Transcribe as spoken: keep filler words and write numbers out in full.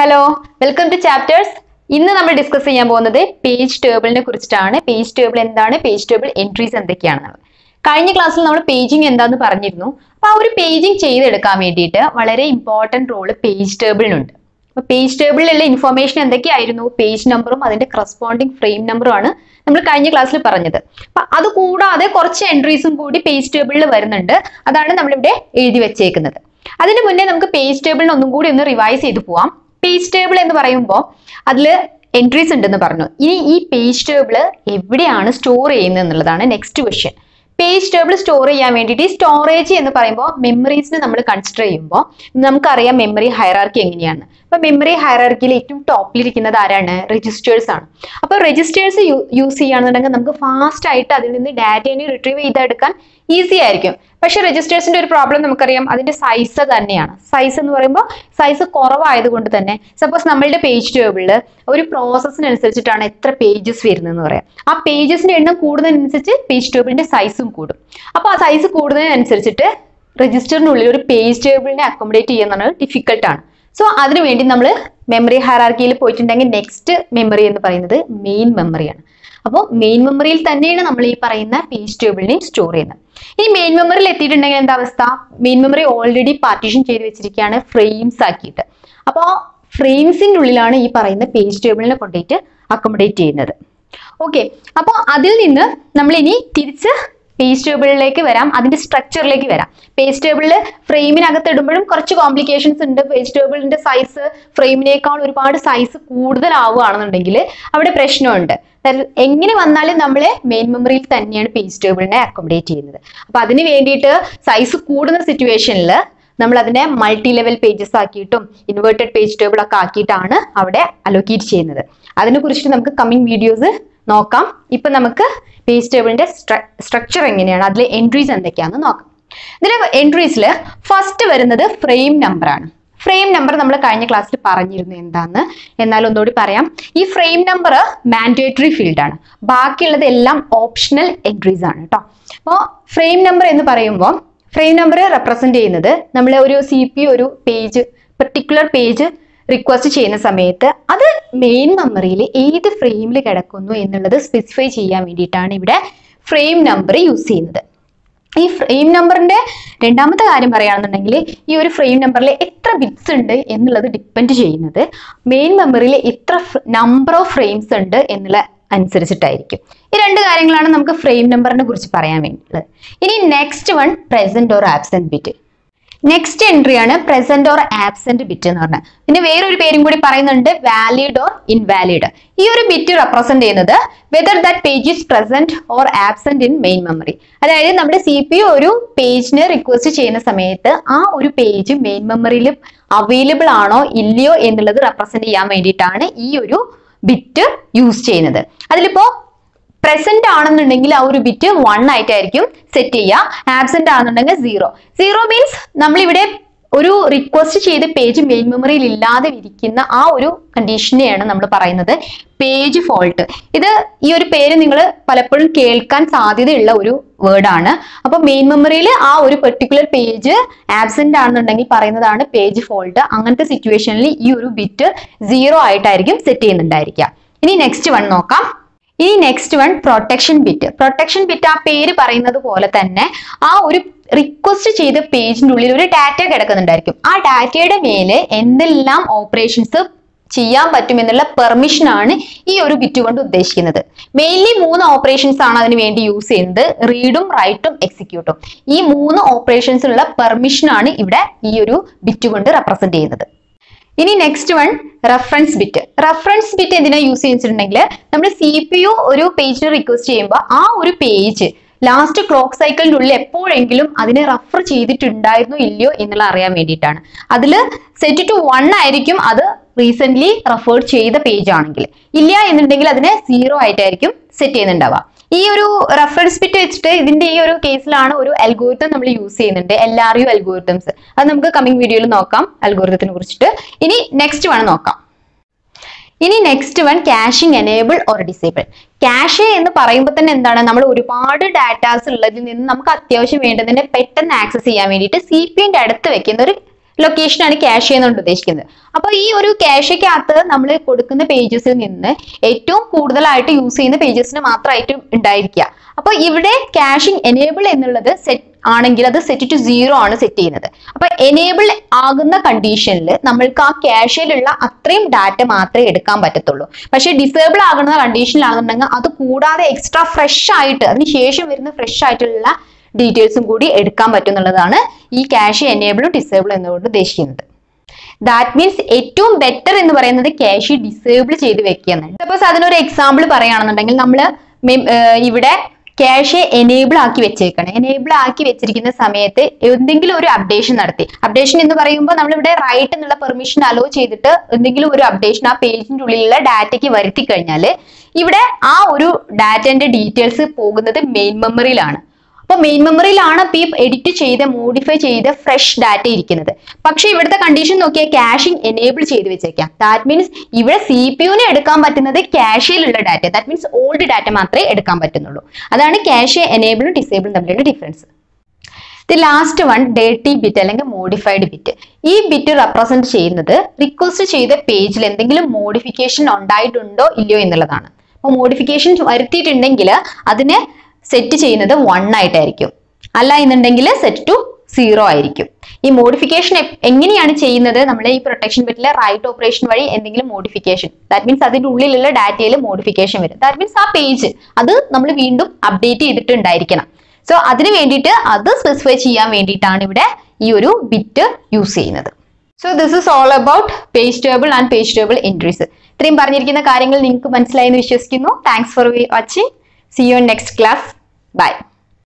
Hello welcome two chapters ഇന്ന് നമ്മൾ discuss ചെയ്യാൻ പോകുന്നത് പേജ് ടേബിളിനെ കുറിച്ചാണ് പേജ് ടേബിൾ എന്താണ് പേജ് ടേബിൾ എൻട്രീസ് എന്തൊക്കെയാണെന്ന് കഴിഞ്ഞ ക്ലാസ്സിൽ നമ്മൾ പേജിംഗ് എന്താണെന്ന് പറഞ്ഞിരുന്നു അപ്പോൾ ആ ഒരു പേജിംഗ് ചെയ്തെടുക്കാൻ വേണ്ടിയിട്ട് വളരെ ഇമ്പോർട്ടന്റ് റോൾ പേജ് ടേബിളിനുണ്ട് അപ്പോൾ പേജ് ടേബിളിലുള്ള ഇൻഫർമേഷൻ എന്തൊക്കെയായിരുന്നു പേജ് നമ്പറും അതിന്റെ കറസ്പോണ്ടിംഗ് ഫ്രെയിം നമ്പറും ആണ് നമ്മൾ കഴിഞ്ഞ ക്ലാസ്സിൽ പറഞ്ഞത് അപ്പോൾ അത് കൂടാതെ കുറച്ച് എൻട്രീസും കൂടി പേജ് ടേബിളിൽ വരുന്നുണ്ട് അതാണ് നമ്മൾ ഇവിടെ എഴുതി വെച്ചേക്കുന്നത് അതിനു മുന്നേ നമുക്ക് പേജ് ടേബിളിനെ ഒന്നും കൂടി ഒന്ന് റിവൈസ് ചെയ്തു പോവാം പേജ് ടേബിൾ എന്ന് പറയുമ്പോൾ അതിൽ എൻട്രീസ് ഉണ്ടെന്ന് പറഞ്ഞു ഇനി ഈ പേജ് ടേബിൾ എവിടെയാണ് സ്റ്റോർ ചെയ്യുന്നത് എന്നുള്ളതാണ് next question page table store ചെയ്യാൻ വേണ്ടിയിട്ട് സ്റ്റോറേജ് എന്ന് പറയുമ്പോൾ മെമ്മറീസിനെ നമ്മൾ കൺസിഡർ ചെയ്യുമ്പോൾ നമുക്കറിയാം മെമ്മറി ഹൈറാർക്കി എങ്ങനെയാണ് അപ്പോൾ മെമ്മറി ഹൈറാർക്കിയിൽ ഏറ്റവും ടോപ്പിലിരിക്കുന്നത് ആരാണ് രജിസ്റ്റേഴ്സ് ആണ് അപ്പോൾ രജിസ്റ്റേഴ്സ് യൂസ് ചെയ്യുകയാണെന്നുണ്ടെങ്കിൽ നമുക്ക് ഫാസ്റ്റ് ആയിട്ട് അതിൽ നിന്ന് ഡാറ്റയെ റിട്രീവ് ചെയ്തെടുക്കാൻ ഈസി ആയിരിക്കും പക്ഷേ രജിസ്റ്റേഴ്സിന്റെ ഒരു പ്രോബ്ലം നമുക്കറിയാം അതിന്റെ സൈസ് തന്നെയാണ് സൈസ് എന്ന് പറയുമ്പോൾ സൈസ് കുറവായതുകൊണ്ട് തന്നെ സപ്പോസ് നമ്മളുടെ പേജ് ടേബിളിൽ ഒരു പ്രോസസ്സിനനുസരിച്ചിട്ടാണ് എത്ര പേജസ് വരുന്നതെന്ന് പറയാം ആ പേജസിന്റെ എണ്ണം കൂടുന്നതിനനുസരിച്ച് പേജ് ടേബിളിന്റെ സൈസും കൂടും അപ്പോൾ ആ സൈസ് കൂടുന്നതിനനുസരിച്ചിട്ട് രജിസ്റ്ററിനുള്ളിൽ ഒരു പേജ് ടേബിളിനെ അക്കോമഡേറ്റ് ചെയ്യുന്നത് ഡിഫിക്കൽട്ടാണ് സോ അതിനുവേണ്ടി നമ്മൾ മെമ്മറി ഹൈറാർക്കിയിൽ പോയിട്ടുണ്ടെങ്കിൽ നെക്സ്റ്റ് മെമ്മറി എന്ന് പറയുന്നത് മെയിൻ മെമ്മറിയാണ് അപ്പോൾ മെയിൻ മെമ്മറിയിൽ തന്നെയാണ് നമ്മൾ ഈ പറയുന്ന പേജ് ടേബിളിനെ സ്റ്റോർ ചെയ്യുന്നത് ഈ മെയിൻ മെമ്മറിയിൽ എത്തിയിട്ടുണ്ടെങ്കിൽ എന്താ അവസ്ഥ മെയിൻ മെമ്മറി ഓൾറെഡി പാർട്ടീഷൻ ചെയ്ത് വെച്ചിരിക്കുകയാണ് ഫ്രെയിംസ് ആക്കിയിട്ട് അപ്പോൾ ഫ്രെയിംസിൻ്റെ ഉള്ളിലാണ് ഈ പറയുന്ന പേജ് ടേബിളിനെ കൊണ്ടിട്ട് അക്കോമഡേറ്റ് ചെയ്യുന്നത് ഓക്കെ അപ്പോൾ അതിൽ നിന്ന് നമ്മൾ ഇനി തിരിച്ച് പേജ് ടേബിളിലേക്ക് വരാം അതിന്റെ സ്ട്രക്ചറിലേക്ക് വരാം പേജ് ടേബിളിൽ ഫ്രെയിമിനകത്ത് ഇടുമ്പോഴും കുറച്ച് കോംപ്ലിക്കേഷൻസ് ഉണ്ട് പേജ് ടേബിളിന്റെ സൈസ് ഫ്രെയിമിനേക്കാൾ ഒരുപാട് സൈസ് കൂടുതലാവുകയാണെന്നുണ്ടെങ്കിൽ അവിടെ പ്രശ്നമുണ്ട് എങ്ങനെ വന്നാലും നമ്മൾ മെയിൻ മെമ്മറിയിൽ തന്നെയാണ് പേജ് ടേബിളിനെ അക്കോമഡേറ്റ് ചെയ്യുന്നത് അപ്പൊ അതിന് വേണ്ടിയിട്ട് സൈസ് കൂടുന്ന സിറ്റുവേഷനിൽ നമ്മൾ അതിനെ മൾട്ടി ലെവൽ പേജസ് ആക്കിയിട്ടും ഇൻവേർട്ടഡ് പേജ് ടേബിൾ ഒക്കെ ആക്കിയിട്ടാണ് അവിടെ അലോക്കേറ്റ് ചെയ്യുന്നത് അതിനെ കുറിച്ചിട്ട് നമുക്ക് കമ്മിങ് വീഡിയോസ് നോക്കാം ഇപ്പൊ നമുക്ക് പേജ് ടേബിളിന്റെ സ്ട്രക്ചർ എങ്ങനെയാണ് അതിലെ എൻട്രീസ് എന്തൊക്കെയാണെന്ന് നോക്കാം ഇതിലെ എൻട്രീസിൽ ഫസ്റ്റ് വരുന്നത് ഫ്രെയിം നമ്പറാണ് ഫ്രെയിം നമ്പർ നമ്മൾ കഴിഞ്ഞ ക്ലാസ്സിൽ പറഞ്ഞിരുന്നു എന്താന്ന് എന്നാൽ ഒന്നുകൂടി പറയാം ഈ ഫ്രെയിം നമ്പർ മാൻഡേറ്ററി ഫീൽഡാണ് ബാക്കിയുള്ളത് എല്ലാം ഓപ്ഷണൽ എൻട്രീസ് ആണ് കേട്ടോ അപ്പോൾ ഫ്രെയിം നമ്പർ എന്ന് പറയുമ്പോൾ ഫ്രെയിം നമ്പർ റെപ്രസെന്റ് ചെയ്യുന്നത് നമ്മൾ ഒരു സി പി ഒരു പേജ് പെർട്ടിക്കുലർ പേജ് റിക്വസ്റ്റ് ചെയ്യുന്ന സമയത്ത് അത് മെയിൻ മെമ്മറിയിൽ ഏത് ഫ്രെയിമിൽ കിടക്കുന്നു എന്നുള്ളത് സ്പെസിഫൈ ചെയ്യാൻ വേണ്ടിയിട്ടാണ് ഇവിടെ ഫ്രെയിം നമ്പർ യൂസ് ചെയ്യുന്നത് ഈ ഫ്രെയിം നമ്പറിന്റെ രണ്ടാമത്തെ കാര്യം പറയുകയാണെന്നുണ്ടെങ്കിൽ ഈ ഒരു ഫ്രെയിം നമ്പറിൽ എത്ര ബിറ്റ്സ് ഉണ്ട് എന്നുള്ളത് ഡിപ്പെൻഡ് ചെയ്യുന്നത് മെയിൻ മെമ്മറിയിൽ എത്ര നമ്പർ ഓഫ് ഫ്രെയിംസ് ഉണ്ട് എന്നുള്ള അനുസരിച്ചിട്ടായിരിക്കും ഈ രണ്ട് കാര്യങ്ങളാണ് നമുക്ക് ഫ്രെയിം നമ്പറിനെ കുറിച്ച് പറയാൻ വേണ്ടിയിട്ടുള്ളത് ഇനി next one present or absent bit next entry ആണ് പ്രസന്റ് ഓർ ആബ്സെന്റ് ബിറ്റ് എന്ന് പറഞ്ഞാൽ പിന്നെ വേറൊരു പേരും കൂടി പറയുന്നുണ്ട് വാലിഡ് ഓർ ഇൻവാലിഡ് ഈ ഒരു ബിറ്റ് റെപ്രസെന്റ് ചെയ്യുന്നത് whether that page is present or absent in main memory അതായത് നമ്മുടെ സി പി ഒരു പേജിനെ റിക്വസ്റ്റ് ചെയ്യുന്ന സമയത്ത് ആ ഒരു പേജ് മെയിൻ മെമ്മറിയിൽ അവൈലബിൾ ആണോ ഇല്ലയോ എന്നുള്ളത് റെപ്രസെന്റ് ചെയ്യാൻ വേണ്ടിയിട്ടാണ് ഈ ഒരു ബിറ്റ് യൂസ് ചെയ്യുന്നത് അതിലിപ്പോ പ്രസന്റ് ആണെന്നുണ്ടെങ്കിൽ ആ ഒരു ബിറ്റ് വൺ ആയിട്ടായിരിക്കും സെറ്റ് ചെയ്യുക ആബ്സെന്റ് ആണെന്നുണ്ടെങ്കിൽ സീറോ സീറോ മീൻസ് നമ്മളിവിടെ ഒരു റിക്വസ്റ്റ് ചെയ്ത പേജ് മെയിൻ മെമ്മറിയിൽ ഇല്ലാതെ ഇരിക്കുന്ന ആ ഒരു കണ്ടീഷനെയാണ് നമ്മൾ പറയുന്നത് പേജ് ഫോൾട്ട് ഇത് ഈ ഒരു പേര് നിങ്ങൾ പലപ്പോഴും കേൾക്കാൻ സാധ്യതയുള്ള ഒരു വേർഡാണ് അപ്പൊ മെയിൻ മെമ്മറിയിൽ ആ ഒരു പെർട്ടിക്കുലർ പേജ് ആബ്സെന്റ് ആണെന്നുണ്ടെങ്കിൽ പറയുന്നതാണ് പേജ് ഫോൾട്ട് അങ്ങനത്തെ സിറ്റുവേഷനിൽ ഈ ഒരു ബിറ്റ് സീറോ ആയിട്ടായിരിക്കും സെറ്റ് ചെയ്യുന്നുണ്ടായിരിക്കുക ഇനി നെക്സ്റ്റ് വൺ നോക്കാം ഇനി next one protection bit protection bit ആ പേര് പറയുന്നത് പോലെ തന്നെ ആ ഒരു റിക്വസ്റ്റ് ചെയ്ത പേജിന്റെ ഉള്ളിൽ ഒരു ഡാറ്റ കിടക്കുന്നുണ്ടായിരിക്കും ആ ഡാറ്റയുടെ മേലെ എന്തെല്ലാം ഓപ്പറേഷൻസ് ചെയ്യാൻ പറ്റുമെന്നുള്ള പെർമിഷൻ ആണ് ഈ ഒരു ബിറ്റ് കൊണ്ട് ഉദ്ദേശിക്കുന്നത് മെയിൻലി മൂന്ന് ഓപ്പറേഷൻസ് ആണ് അതിന് വേണ്ടി യൂസ് ചെയ്യുന്നത് റീഡും റൈറ്റും എക്സിക്യൂട്ടും ഈ മൂന്ന് ഓപ്പറേഷൻസിനുള്ള പെർമിഷൻ ആണ് ഇവിടെ ഈ ഒരു ബിറ്റ് കൊണ്ട് റെപ്രസെന്റ് ചെയ്യുന്നത് ഇനി next one reference bit reference bit എന്തിനാ യൂസ് ചെയ്തിട്ടുണ്ടെങ്കിൽ നമ്മൾ സി പി യു ഒരു പേജിന് റിക്വസ്റ്റ് ചെയ്യുമ്പോൾ ആ ഒരു പേജ് ലാസ്റ്റ് ക്ലോക്ക് സൈക്കിളിൻ്റെ ഉള്ളിൽ എപ്പോഴെങ്കിലും അതിനെ റെഫർ ചെയ്തിട്ടുണ്ടായിരുന്നോ ഇല്ലയോ എന്നുള്ള അറിയാൻ വേണ്ടിയിട്ടാണ് അതിൽ സെറ്റ് ടു വൺ ആയിരിക്കും അത് റീസെന്റ്ലി റെഫർ ചെയ്ത പേജ് ആണെങ്കിൽ ഇല്ല എന്നുണ്ടെങ്കിൽ അതിനെ സീറോ ആയിട്ടായിരിക്കും സെറ്റ് ചെയ്യുന്നുണ്ടാവുക ഈ ഒരു റെഫറൻസ് ബിറ്റ് വെച്ചിട്ട് ഇതിന്റെ ഈ ഒരു കേസിലാണ് ഒരു അൽഗോരിതം നമ്മൾ യൂസ് ചെയ്യുന്നുണ്ട് എൽ ആർ യു അൽഗോരിതംസ് അത് നമുക്ക് കമ്മിങ് വീഡിയോയിൽ നോക്കാം അൽഗോരിതത്തിനെ കുറിച്ചിട്ട് ഇനി നെക്സ്റ്റ് വൺ നോക്കാം ഇനി next one caching enable or disable cache എന്ന് പറയുമ്പോൾ തന്നെ എന്താണ് നമ്മൾ ഒരുപാട് ഡാറ്റാസ് ഉള്ളതിൽ നിന്ന് നമുക്ക് അത്യാവശ്യം വേണ്ടതിനെ പെട്ടെന്ന് ആക്സസ് ചെയ്യാൻ വേണ്ടിയിട്ട് സി പി യുന്റെ അടുത്ത് വെക്കുന്ന ഒരു location ആണ് cache എന്നുകൊണ്ട് ഉദ്ദേശിക്കുന്നത്. അപ്പോൾ ഈ ഒരു cache ക്കകത്ത് നമ്മൾ കൊടുക്കുന്ന പേജസിൽ നിന്ന് ഏറ്റവും കൂടുതലായിട്ട് യൂസ് ചെയ്യുന്ന പേജസിനെ മാത്രമായിട്ട് ഉണ്ടായിരിക്കുക. അപ്പോൾ ഇവിടെ caching enable എന്നുള്ളത് set ആണെങ്കിൽ അത് set to zero ആണ് set ചെയ്യുന്നത്. അപ്പോൾ enable ആകുന്ന കണ്ടീഷനിൽ നമ്മൾക്ക് ആ കാഷയിലുള്ള അത്രയും ഡാറ്റ മാത്രമേ എടുക്കാൻ പറ്റത്തുള്ളൂ. പക്ഷേ ഡിസേബിൾ ആകുന്ന കണ്ടീഷനിലാണെന്നുണ്ടെങ്കിൽ അത് കൂടാതെ എക്സ്ട്രാ ഫ്രഷ് ആയിട്ട് അതിനുശേഷം വരുന്ന ഫ്രഷ് ആയിട്ടുള്ള ഡീറ്റെയിൽസും കൂടി എടുക്കാൻ പറ്റുന്നുള്ളതാണ് ഈ ക്യാഷ് എനേബിളും ഡിസേബിളും എന്നുകൊണ്ട് ഉദ്ദേശിക്കുന്നത്. ദാറ്റ് മീൻസ് ഏറ്റവും ബെറ്റർ എന്ന് പറയുന്നത് ക്യാഷ് ഡിസേബിൾ ചെയ്ത് വെക്കുകയാണ്. സപ്പോസ് അതിനൊരു എക്സാമ്പിൾ പറയുകയാണെന്നുണ്ടെങ്കിൽ നമ്മൾ ഇവിടെ ക്യാഷ് എനേബിൾ ആക്കി വെച്ചേക്കണം. എനേബിൾ ആക്കി വെച്ചിരിക്കുന്ന സമയത്ത് എന്തെങ്കിലും ഒരു അപ്ഡേഷൻ നടത്തി, അപ്ഡേഷൻ എന്ന് പറയുമ്പോൾ നമ്മളിവിടെ റൈറ്റ് എന്നുള്ള പെർമിഷൻ അലോ ചെയ്തിട്ട് എന്തെങ്കിലും ഒരു അപ്ഡേഷൻ ആ പേജിന്റെ ഉള്ളിലുള്ള ഡാറ്റയ്ക്ക് വരുത്തി കഴിഞ്ഞാൽ ഇവിടെ ആ ഒരു ഡാറ്റന്റെ ഡീറ്റെയിൽസ് പോകുന്നത് മെയിൻ മെമ്മറിയിലാണ്. അപ്പോൾ മെയിൻ മെമ്മറിയിലാണ് ഈ എഡിറ്റ് ചെയ്ത് മോഡിഫൈ ചെയ്ത് ഫ്രഷ് ഡാറ്റ ഇരിക്കുന്നത്. പക്ഷേ ഇവിടുത്തെ കണ്ടീഷൻ നോക്കിയാൽ ക്യാഷിംഗ് എനേബിൾ ചെയ്ത് വെച്ചേക്കാം. ദാറ്റ് മീൻസ് ഇവിടെ സി പി യുവിന് എടുക്കാൻ പറ്റുന്നത് ക്യാഷയിലുള്ള data, that means old data മാത്രമേ എടുക്കാൻ പറ്റുന്നുള്ളൂ. അതാണ് ക്യാഷ് എനേബിളും ഡിസേബിളും തമ്മിലുള്ള difference. The last one dirty bit അല്ലെങ്കിൽ മോഡിഫൈഡ് ബിറ്റ്. ഈ ബിറ്റ് റെപ്രസെന്റ് ചെയ്യുന്നത് റിക്വസ്റ്റ് ചെയ്ത പേജിൽ എന്തെങ്കിലും മോഡിഫിക്കേഷൻ ഉണ്ടായിട്ടുണ്ടോ ഇല്ലയോ എന്നുള്ളതാണ്. അപ്പോൾ മോഡിഫിക്കേഷൻ വരുത്തിയിട്ടുണ്ടെങ്കിൽ അതിനെ സെറ്റ് ചെയ്യുന്നത് വൺ ആയിട്ടായിരിക്കും, അല്ല എന്നുണ്ടെങ്കിൽ സെറ്റ് ടു സീറോ ആയിരിക്കും. ഈ മോഡിഫിക്കേഷൻ എങ്ങനെയാണ് ചെയ്യുന്നത്? നമ്മളെ ഈ പ്രൊട്ടക്ഷൻ ബിറ്റിലെ റൈറ്റ് ഓപ്പറേഷൻ വഴി എന്തെങ്കിലും മോഡിഫിക്കേഷൻ, ദാറ്റ് മീൻസ് അതിൻ്റെ ഉള്ളിലുള്ള ഡാറ്റയിൽ മോഡിഫിക്കേഷൻ വരും. ദാറ്റ് മീൻസ് ആ പേജ് അത് നമ്മൾ വീണ്ടും അപ്ഡേറ്റ് ചെയ്തിട്ടുണ്ടായിരിക്കണം. സോ അതിന് വേണ്ടിയിട്ട് അത് സ്പെസിഫൈ ചെയ്യാൻ വേണ്ടിയിട്ടാണ് ഇവിടെ ഈ ഒരു ബിറ്റ് യൂസ് ചെയ്യുന്നത്. So this is all about page table and page table entries. ഇത്രയും പറഞ്ഞിരിക്കുന്ന കാര്യങ്ങൾ നിങ്ങൾക്ക് മനസ്സിലായെന്ന് വിശ്വസിക്കുന്നു. Thanks for watching. See you in next class. Bye.